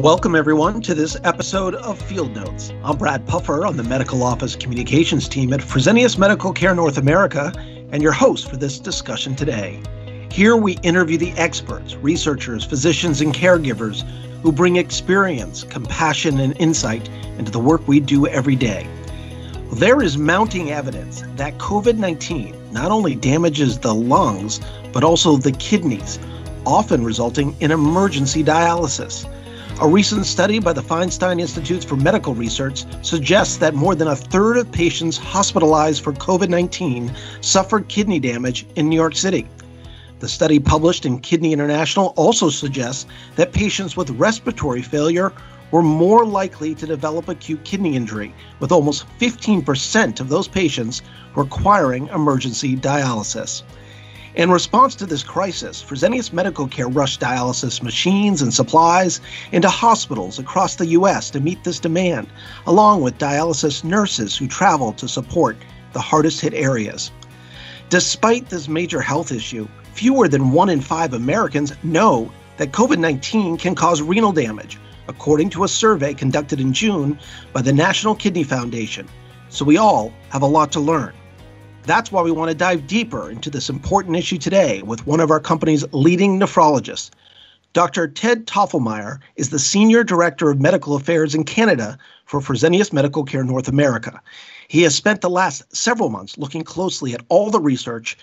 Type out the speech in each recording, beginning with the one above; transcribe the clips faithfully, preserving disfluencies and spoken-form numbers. Welcome, everyone, to this episode of Field Notes. I'm Brad Puffer on the Medical Office Communications Team at Fresenius Medical Care North America and your host for this discussion today. Here we interview the experts, researchers, physicians, and caregivers who bring experience, compassion, and insight into the work we do every day. There is mounting evidence that COVID nineteen not only damages the lungs, but also the kidneys, often resulting in emergency dialysis. A recent study by the Feinstein Institutes for Medical Research suggests that more than a third of patients hospitalized for COVID nineteen suffered kidney damage in New York City. The study published in Kidney International also suggests that patients with respiratory failure were more likely to develop acute kidney injury, with almost fifteen percent of those patients requiring emergency dialysis. In response to this crisis, Fresenius Medical Care rushed dialysis machines and supplies into hospitals across the U S to meet this demand, along with dialysis nurses who traveled to support the hardest-hit areas. Despite this major health issue, fewer than one in five Americans know that COVID nineteen can cause renal damage, according to a survey conducted in June by the National Kidney Foundation. So we all have a lot to learn. That's why we want to dive deeper into this important issue today with one of our company's leading nephrologists. Doctor Ted Toffelmire is the Senior Director of Medical Affairs in Canada for Fresenius Medical Care North America. He has spent the last several months looking closely at all the research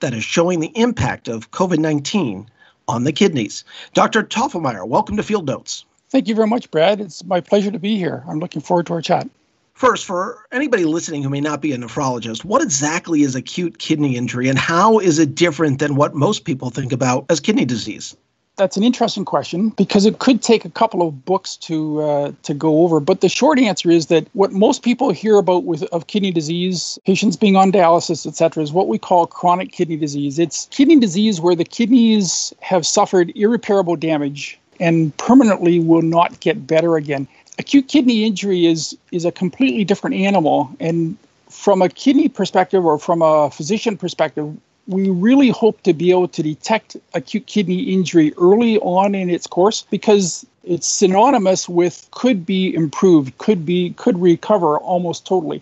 that is showing the impact of COVID nineteen on the kidneys. Doctor Toffelmire, welcome to Field Notes. Thank you very much, Brad. It's my pleasure to be here. I'm looking forward to our chat. First, for anybody listening who may not be a nephrologist, what exactly is acute kidney injury and how is it different than what most people think about as kidney disease? That's an interesting question because it could take a couple of books to uh, to go over. But the short answer is that what most people hear about with of kidney disease, patients being on dialysis, et cetera, is what we call chronic kidney disease. It's kidney disease where the kidneys have suffered irreparable damage and permanently will not get better again. Acute kidney injury is is a completely different animal, and from a kidney perspective or from a physician perspective, we really hope to be able to detect acute kidney injury early on in its course because it's synonymous with could be improved, could be could recover almost totally.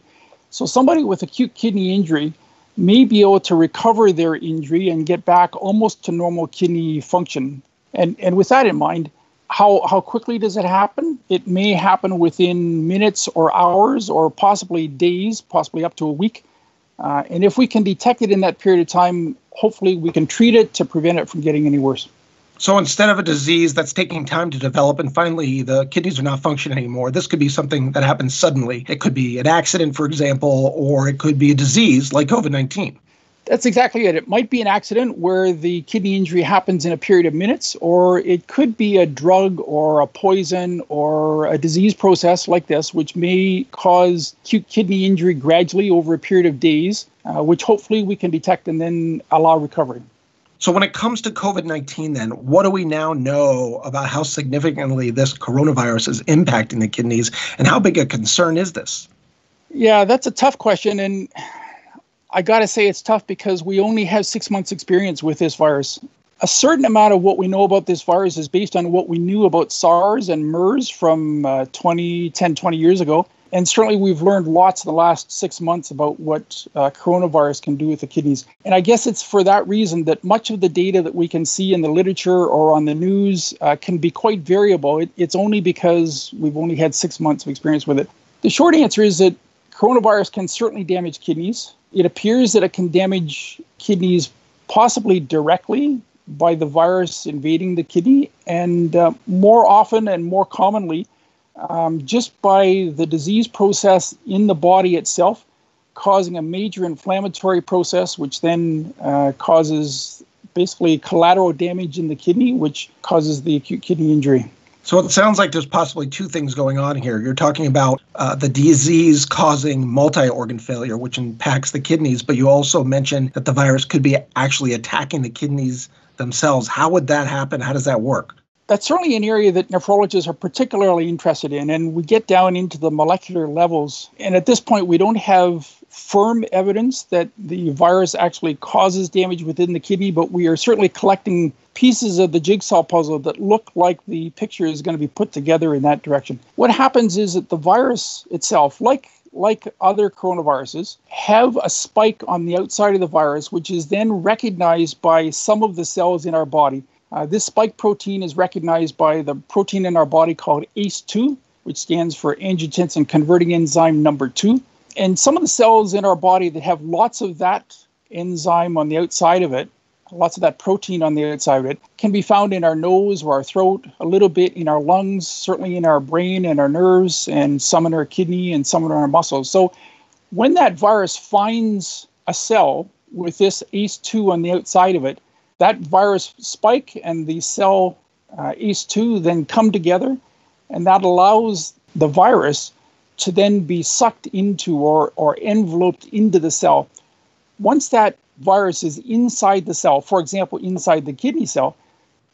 So somebody with acute kidney injury may be able to recover their injury and get back almost to normal kidney function. And and with that in mind, How how quickly does it happen? It may happen within minutes or hours or possibly days, possibly up to a week. Uh, and if we can detect it in that period of time, hopefully we can treat it to prevent it from getting any worse. So instead of a disease that's taking time to develop and finally the kidneys are not functioning anymore, this could be something that happens suddenly. It could be an accident, for example, or it could be a disease like COVID nineteen. That's exactly it. It might be an accident where the kidney injury happens in a period of minutes, or it could be a drug or a poison or a disease process like this, which may cause acute kidney injury gradually over a period of days, uh, which hopefully we can detect and then allow recovery. So when it comes to COVID nineteen, then, what do we now know about how significantly this coronavirus is impacting the kidneys, and how big a concern is this? Yeah, that's a tough question, and I got to say it's tough because we only have six months experience with this virus. A certain amount of what we know about this virus is based on what we knew about SARS and MERS from uh, twenty, ten, twenty years ago. And certainly we've learned lots in the last six months about what uh, coronavirus can do with the kidneys. And I guess it's for that reason that much of the data that we can see in the literature or on the news uh, can be quite variable. It, it's only because we've only had six months of experience with it. The short answer is that coronavirus can certainly damage kidneys. It appears that it can damage kidneys possibly directly by the virus invading the kidney, and uh, more often and more commonly um, just by the disease process in the body itself, causing a major inflammatory process, which then uh, causes basically collateral damage in the kidney, which causes the acute kidney injury. So it sounds like there's possibly two things going on here. You're talking about uh, the disease causing multi-organ failure, which impacts the kidneys, but you also mentioned that the virus could be actually attacking the kidneys themselves. How would that happen? How does that work? That's certainly an area that nephrologists are particularly interested in, and we get down into the molecular levels. And at this point, we don't have firm evidence that the virus actually causes damage within the kidney, but we are certainly collecting pieces of the jigsaw puzzle that look like the picture is going to be put together in that direction. What happens is that the virus itself, like like other coronaviruses, have a spike on the outside of the virus, which is then recognized by some of the cells in our body. Uh, this spike protein is recognized by the protein in our body called A C E two, which stands for angiotensin converting enzyme number two. And some of the cells in our body that have lots of that enzyme on the outside of it, lots of that protein on the outside of it, can be found in our nose or our throat, a little bit in our lungs, certainly in our brain and our nerves, and some in our kidney and some in our muscles. So when that virus finds a cell with this A C E two on the outside of it, that virus spike and the cell uh, A C E two then come together, and that allows the virus to then be sucked into or, or enveloped into the cell. Once that virus is inside the cell, for example, inside the kidney cell,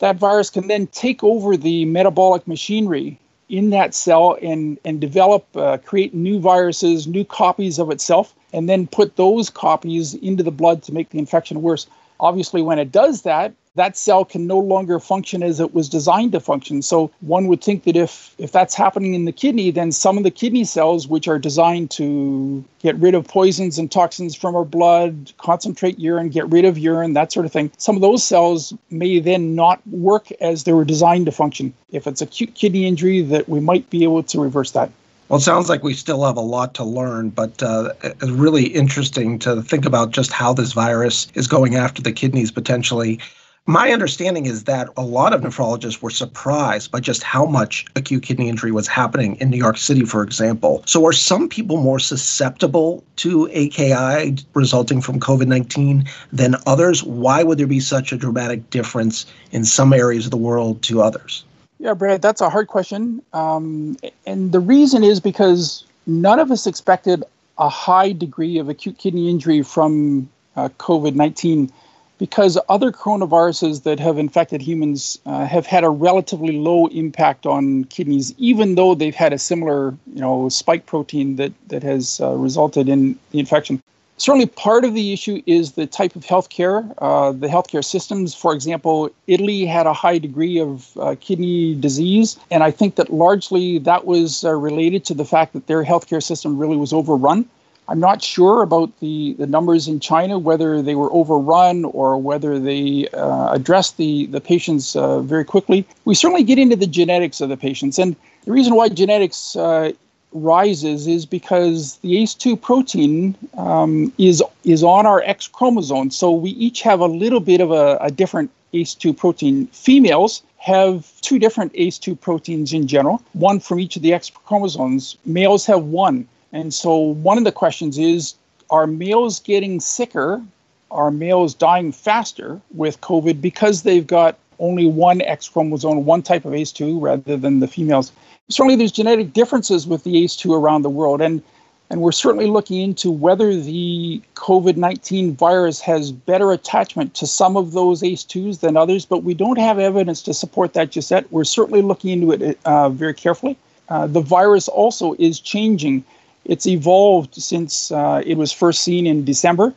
that virus can then take over the metabolic machinery in that cell and, and develop, uh, create new viruses, new copies of itself, and then put those copies into the blood to make the infection worse. Obviously, when it does that, that cell can no longer function as it was designed to function. So one would think that if, if that's happening in the kidney, then some of the kidney cells, which are designed to get rid of poisons and toxins from our blood, concentrate urine, get rid of urine, that sort of thing, some of those cells may then not work as they were designed to function. If it's acute kidney injury, that we might be able to reverse that. Well, it sounds like we still have a lot to learn, but uh, it's really interesting to think about just how this virus is going after the kidneys potentially. My understanding is that a lot of nephrologists were surprised by just how much acute kidney injury was happening in New York City, for example. So are some people more susceptible to A K I resulting from COVID nineteen than others? Why would there be such a dramatic difference in some areas of the world to others? Yeah, Brad, that's a hard question. Um, and the reason is because none of us expected a high degree of acute kidney injury from uh, COVID nineteen. Because other coronaviruses that have infected humans uh, have had a relatively low impact on kidneys, even though they've had a similar, you know, spike protein that, that has uh, resulted in the infection. Certainly part of the issue is the type of healthcare, uh, the healthcare systems. For example, Italy had a high degree of uh, kidney disease, and I think that largely that was uh, related to the fact that their healthcare system really was overrun. I'm not sure about the, the numbers in China, whether they were overrun or whether they uh, addressed the, the patients uh, very quickly. We certainly get into the genetics of the patients. And the reason why genetics uh, rises is because the A C E two protein um, is, is on our X chromosome. So we each have a little bit of a, a different A C E two protein. Females have two different A C E two proteins in general, one from each of the X chromosomes. Males have one. And so one of the questions is, are males getting sicker? Are males dying faster with COVID because they've got only one X chromosome, one type of A C E two rather than the females? Certainly there's genetic differences with the A C E two around the world. And, and we're certainly looking into whether the COVID nineteen virus has better attachment to some of those A C E twos than others, but we don't have evidence to support that just yet. We're certainly looking into it uh, very carefully. Uh, the virus also is changing. It's evolved since uh, it was first seen in December,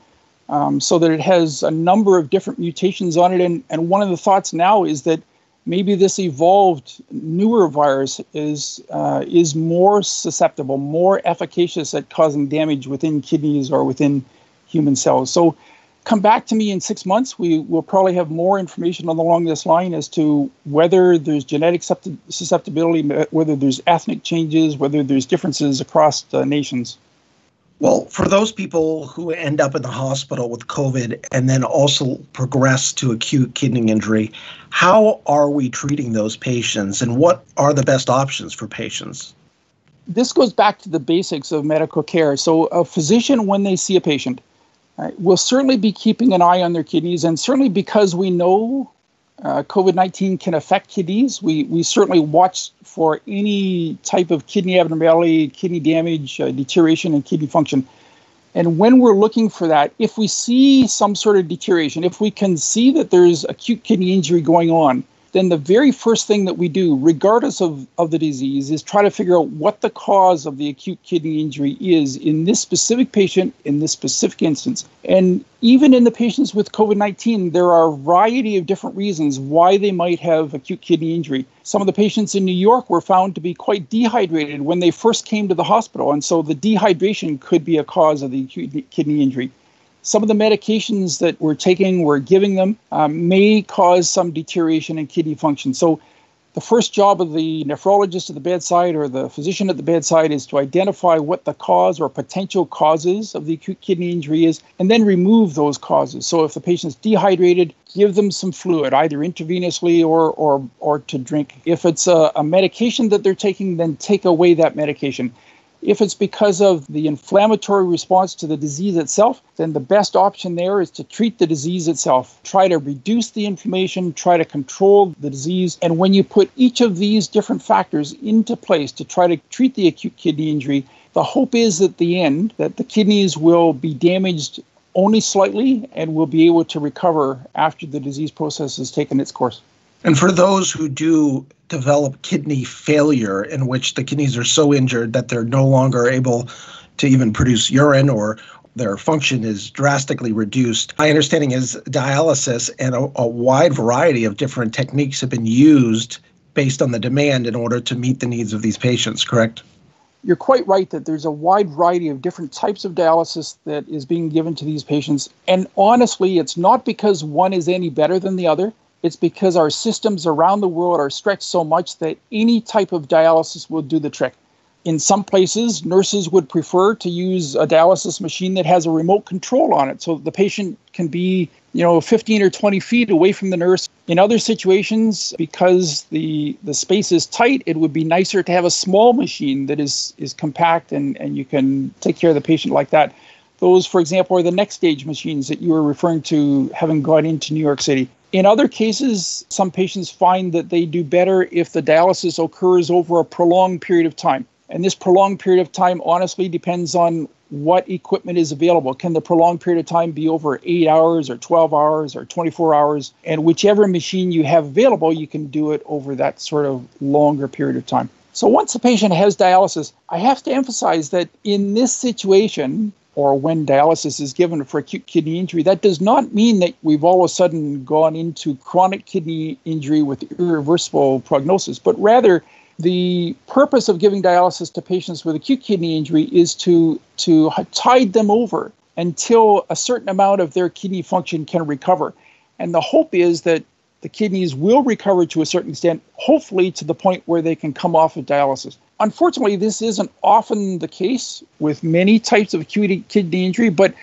um, so that it has a number of different mutations on it. And, and one of the thoughts now is that maybe this evolved newer virus is, uh, is more susceptible, more efficacious at causing damage within kidneys or within human cells. So come back to me in six months. We will probably have more information along this line as to whether there's genetic susceptibility, whether there's ethnic changes, whether there's differences across the nations. Well, for those people who end up in the hospital with COVID and then also progress to acute kidney injury, how are we treating those patients and what are the best options for patients? This goes back to the basics of medical care. So a physician, when they see a patient, Uh, we'll certainly be keeping an eye on their kidneys, and certainly because we know uh, COVID nineteen can affect kidneys, we, we certainly watch for any type of kidney abnormality, kidney damage, uh, deterioration in kidney function. And when we're looking for that, if we see some sort of deterioration, if we can see that there's acute kidney injury going on, then the very first thing that we do, regardless of, of the disease, is try to figure out what the cause of the acute kidney injury is in this specific patient, in this specific instance. And even in the patients with COVID nineteen, there are a variety of different reasons why they might have acute kidney injury. Some of the patients in New York were found to be quite dehydrated when they first came to the hospital, and so the dehydration could be a cause of the acute kidney injury. Some of the medications that we're taking, we're giving them, um, may cause some deterioration in kidney function. So the first job of the nephrologist at the bedside or the physician at the bedside is to identify what the cause or potential causes of the acute kidney injury is, and then remove those causes. So if the patient's dehydrated, give them some fluid, either intravenously or or, or to drink. If it's a, a medication that they're taking, then take away that medication. If it's because of the inflammatory response to the disease itself, then the best option there is to treat the disease itself. Try to reduce the inflammation, try to control the disease. And when you put each of these different factors into place to try to treat the acute kidney injury, the hope is at the end that the kidneys will be damaged only slightly and will be able to recover after the disease process has taken its course. And for those who do develop kidney failure, in which the kidneys are so injured that they're no longer able to even produce urine or their function is drastically reduced, my understanding is dialysis and a, a wide variety of different techniques have been used based on the demand in order to meet the needs of these patients, correct? You're quite right that there's a wide variety of different types of dialysis that is being given to these patients. And honestly, it's not because one is any better than the other. It's because our systems around the world are stretched so much that any type of dialysis will do the trick. In some places, nurses would prefer to use a dialysis machine that has a remote control on it, so the patient can be, you know, fifteen or twenty feet away from the nurse. In other situations, because the the space is tight, it would be nicer to have a small machine that is is compact and, and you can take care of the patient like that. Those, for example, are the next stage machines that you were referring to having gone into New York City. In other cases, some patients find that they do better if the dialysis occurs over a prolonged period of time. And this prolonged period of time honestly depends on what equipment is available. Can the prolonged period of time be over eight hours or twelve hours or twenty-four hours? And whichever machine you have available, you can do it over that sort of longer period of time. So once a patient has dialysis, I have to emphasize that in this situation, or when dialysis is given for acute kidney injury, that does not mean that we've all of a sudden gone into chronic kidney injury with irreversible prognosis, but rather the purpose of giving dialysis to patients with acute kidney injury is to, to tide them over until a certain amount of their kidney function can recover. And the hope is that the kidneys will recover to a certain extent, hopefully to the point where they can come off of dialysis. Unfortunately, this isn't often the case with many types of acute kidney injury, but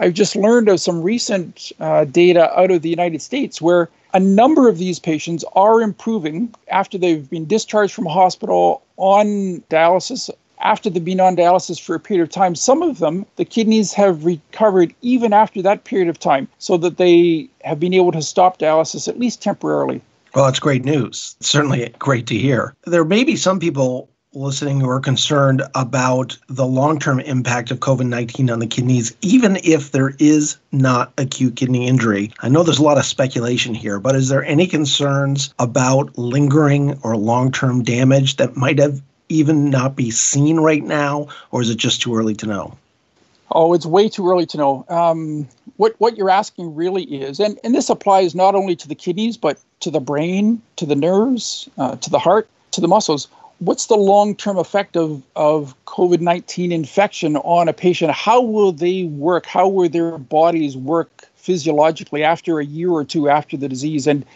I've just learned of some recent uh, data out of the United States where a number of these patients are improving after they've been discharged from hospital on dialysis. After they've been on dialysis for a period of time, some of them, the kidneys have recovered even after that period of time, so that they have been able to stop dialysis at least temporarily. Well, that's great news. It's certainly great to hear. There may be some people listening who are concerned about the long-term impact of COVID nineteen on the kidneys, even if there is not acute kidney injury. I know there's a lot of speculation here, but is there any concerns about lingering or long-term damage that might have even not be seen right now, or is it just too early to know? Oh, it's way too early to know. Um, what what you're asking really is, and, and this applies not only to the kidneys, but to the brain, to the nerves, uh, to the heart, to the muscles. What's the long-term effect of, of COVID nineteen infection on a patient? How will they work? How will their bodies work physiologically after a year or two after the disease? And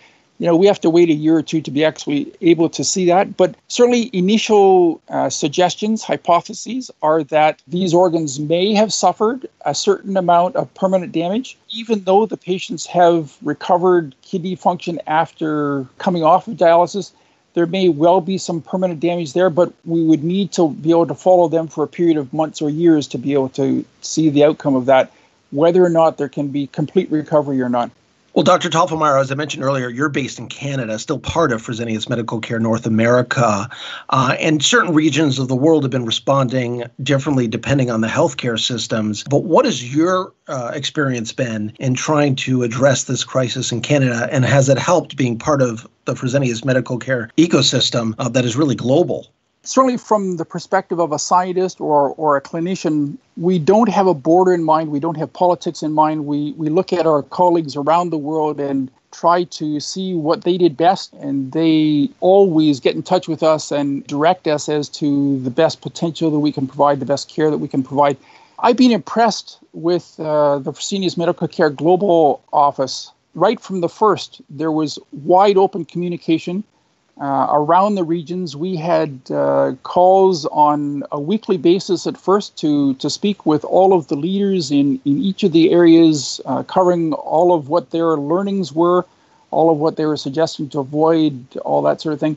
you know, we have to wait a year or two to be actually able to see that. But certainly initial uh, suggestions, hypotheses, are that these organs may have suffered a certain amount of permanent damage, even though the patients have recovered kidney function after coming off of dialysis. There may well be some permanent damage there, but we would need to be able to follow them for a period of months or years to be able to see the outcome of that, whether or not there can be complete recovery or not. Well, Doctor Toffelmire, as I mentioned earlier, you're based in Canada, still part of Fresenius Medical Care North America, uh, and certain regions of the world have been responding differently depending on the healthcare systems. But what has your uh, experience been in trying to address this crisis in Canada, and has it helped being part of the Fresenius Medical Care ecosystem uh, that is really global? Certainly from the perspective of a scientist or, or a clinician, we don't have a border in mind. We don't have politics in mind. We, we look at our colleagues around the world and try to see what they did best, and they always get in touch with us and direct us as to the best potential that we can provide, the best care that we can provide. I've been impressed with uh, the Fresenius Medical Care Global Office. Right from the first, there was wide open communication uh, around the regions. We had uh, calls on a weekly basis at first to, to speak with all of the leaders in, in each of the areas, uh, covering all of what their learnings were, all of what they were suggesting to avoid, all that sort of thing.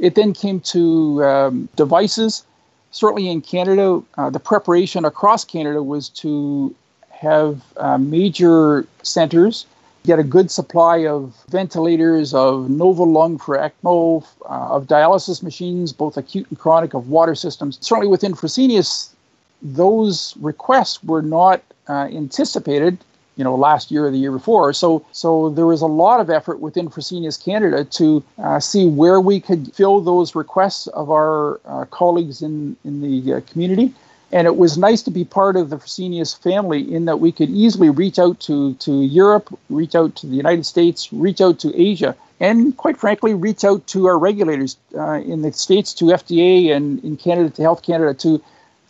It then came to um, devices. Certainly in Canada, uh, the preparation across Canada was to have uh, major centers get a good supply of ventilators, of Nova Lung for ECMO, uh, of dialysis machines, both acute and chronic, of water systems. Certainly within Fresenius, those requests were not uh, anticipated, you know, last year or the year before. So, so there was a lot of effort within Fresenius Canada to uh, see where we could fill those requests of our uh, colleagues in, in the uh, community. And it was nice to be part of the Fresenius family in that we could easily reach out to, to Europe, reach out to the United States, reach out to Asia, and quite frankly, reach out to our regulators uh, in the States, to F D A, and in Canada to Health Canada, to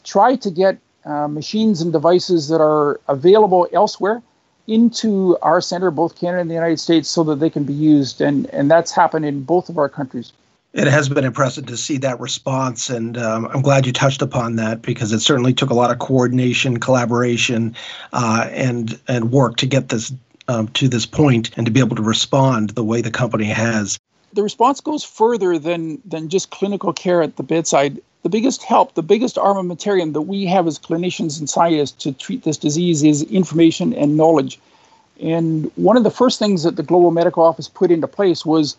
try to get uh, machines and devices that are available elsewhere into our center, both Canada and the United States, so that they can be used. And, and that's happened in both of our countries. It has been impressive to see that response, and um, I'm glad you touched upon that, because it certainly took a lot of coordination, collaboration, uh, and and work to get this um, to this point and to be able to respond the way the company has. The response goes further than than just clinical care at the bedside. The biggest help, the biggest armamentarium that we have as clinicians and scientists to treat this disease is information and knowledge. And one of the first things that the Global Medical Office put into place was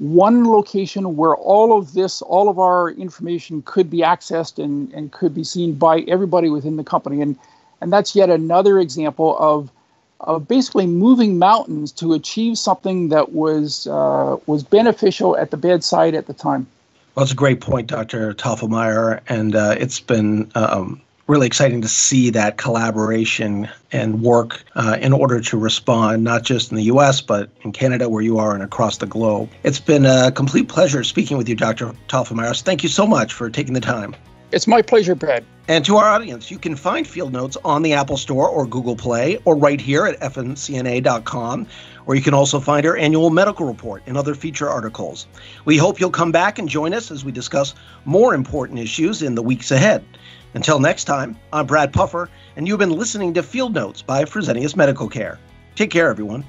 one location where all of this, all of our information could be accessed and, and could be seen by everybody within the company. And, and that's yet another example of, of basically moving mountains to achieve something that was, uh, was beneficial at the bedside at the time. Well, it's a great point, Doctor Toffelmire, and uh, it's been um, really exciting to see that collaboration and work uh, in order to respond, not just in the U S, but in Canada, where you are, and across the globe. It's been a complete pleasure speaking with you, Doctor Toffelmire. Thank you so much for taking the time. It's my pleasure, Brad. And to our audience, you can find Field Notes on the Apple Store or Google Play, or right here at f n c n a dot com, where you can also find our annual medical report and other feature articles. We hope you'll come back and join us as we discuss more important issues in the weeks ahead. Until next time, I'm Brad Puffer, and you've been listening to Field Notes by Fresenius Medical Care. Take care, everyone.